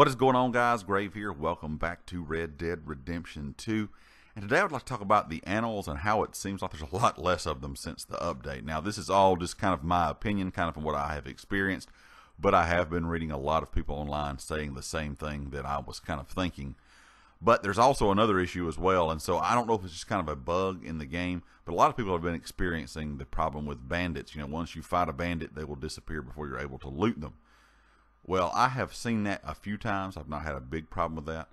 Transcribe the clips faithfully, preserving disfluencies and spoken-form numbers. What is going on, guys? Grave here. Welcome back to Red Dead Redemption two. And today I would like to talk about the animals and how it seems like there's a lot less of them since the update. Now, this is all just kind of my opinion, kind of from what I have experienced, but I have been reading a lot of people online saying the same thing that I was kind of thinking. But there's also another issue as well, and so I don't know if it's just kind of a bug in the game, but a lot of people have been experiencing the problem with bandits. You know, once you fight a bandit, they will disappear before you're able to loot them. Well, I have seen that a few times. I've not had a big problem with that.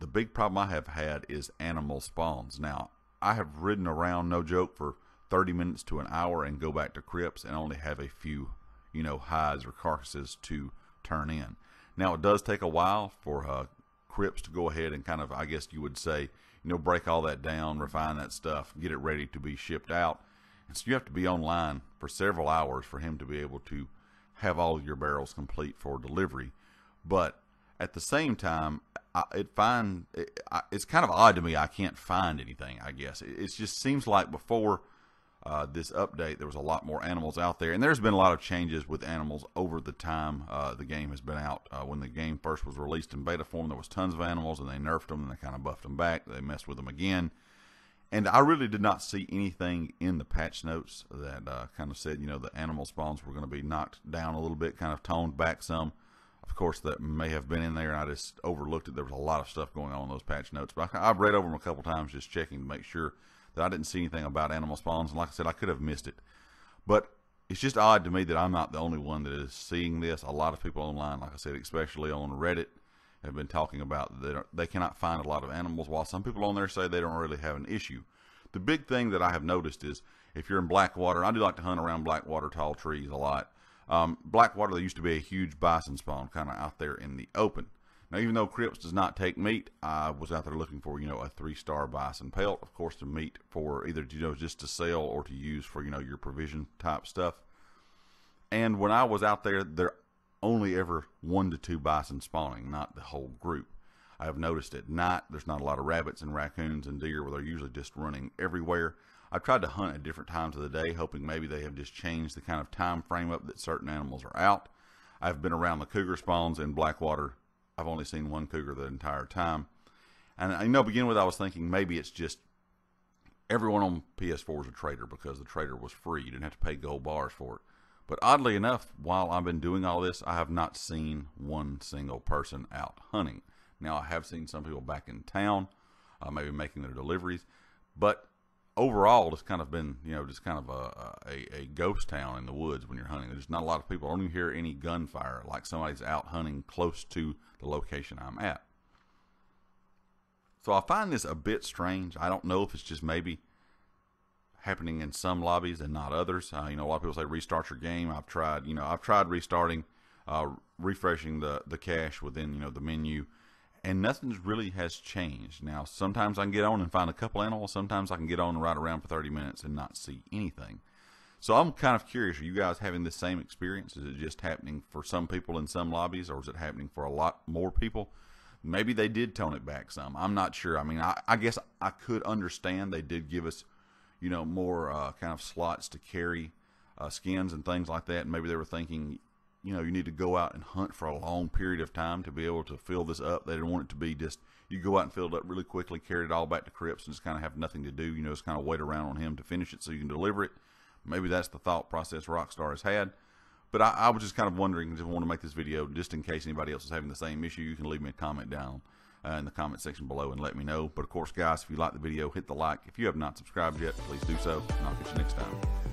The big problem I have had is animal spawns. Now, I have ridden around, no joke, for thirty minutes to an hour and go back to Cripps and only have a few, you know, hides or carcasses to turn in. Now, it does take a while for uh, Cripps to go ahead and kind of, I guess you would say, you know, break all that down, refine that stuff, get it ready to be shipped out. And so you have to be online for several hours for him to be able to have all your barrels complete for delivery. But at the same time, I, it find it, I, it's kind of odd to me. I can't find anything, I guess. It, it just seems like before uh, this update, there was a lot more animals out there. And there's been a lot of changes with animals over the time uh, the game has been out. Uh, when the game first was released in beta form, there was tons of animals, and they nerfed them, and they kind of buffed them back. They messed with them again. And I really did not see anything in the patch notes that uh, kind of said, you know, the animal spawns were going to be knocked down a little bit, kind of toned back some. Of course, that may have been in there, and I just overlooked it. There was a lot of stuff going on in those patch notes. But I, I've read over them a couple times just checking to make sure that I didn't see anything about animal spawns. And like I said, I could have missed it. But it's just odd to me that I'm not the only one that is seeing this. A lot of people online, like I said, especially on Reddit, have been talking about that they cannot find a lot of animals, while some people on there say they don't really have an issue. The big thing that I have noticed is if you're in Blackwater, I do like to hunt around Blackwater tall trees a lot. Um, Blackwater, there used to be a huge bison spawn kind of out there in the open. Now, even though Cripps does not take meat, I was out there looking for, you know, a three-star bison pelt, of course, the meat for either, you know, just to sell or to use for, you know, your provision type stuff. And when I was out there, there only ever one to two bison spawning, not the whole group. I have noticed at night there's not a lot of rabbits and raccoons and deer, where they're usually just running everywhere. I've tried to hunt at different times of the day, hoping maybe they have just changed the kind of time frame up that certain animals are out. I've been around the cougar spawns in Blackwater. I've only seen one cougar the entire time. And I you know, begin with, I was thinking maybe it's just everyone on P S four is a trader, because the trader was free. You didn't have to pay gold bars for it. But oddly enough, while I've been doing all this, I have not seen one single person out hunting. Now, I have seen some people back in town, uh, maybe making their deliveries. But overall, it's kind of been, you know, just kind of a, a, a ghost town in the woods when you're hunting. There's not a lot of people. I don't even hear any gunfire, like somebody's out hunting close to the location I'm at. So I find this a bit strange. I don't know if it's just maybe happening in some lobbies and not others. Uh, you know, a lot of people say restart your game. I've tried, you know, I've tried restarting, uh, refreshing the, the cache within, you know, the menu, and nothing really has changed. Now, sometimes I can get on and find a couple animals. Sometimes I can get on and ride around for thirty minutes and not see anything. So I'm kind of curious, are you guys having the same experience? Is it just happening for some people in some lobbies, or is it happening for a lot more people? Maybe they did tone it back some. I'm not sure. I mean, I, I guess I could understand they did give us, you know, more uh, kind of slots to carry uh, skins and things like that. And maybe they were thinking, you know, you need to go out and hunt for a long period of time to be able to fill this up. They didn't want it to be just, you go out and fill it up really quickly, carry it all back to Cripps, and just kind of have nothing to do. You know, just kind of wait around on him to finish it so you can deliver it. Maybe that's the thought process Rockstar has had. But I, I was just kind of wondering, just want to make this video just in case anybody else is having the same issue. You can leave me a comment down Uh, in the comment section below and let me know. But of course, guys, if you like the video, hit the like. If you have not subscribed yet, please do so, and I'll catch you next time.